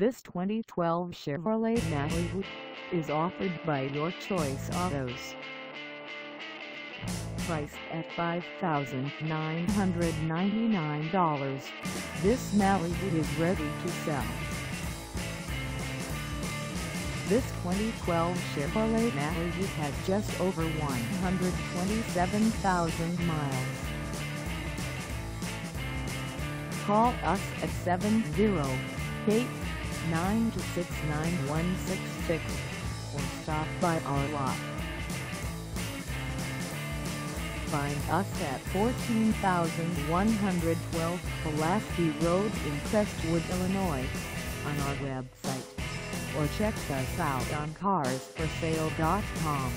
This 2012 Chevrolet Malibu is offered by Your Choice Autos. Priced at $5,999, this Malibu is ready to sell. This 2012 Chevrolet Malibu has just over 127,000 miles. Call us at 708-926-9166 or stop by our lot. Find us at 14,112 Pulaski Road in Crestwood, Illinois, on our website, or check us out on carsforsale.com.